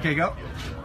Okay, go.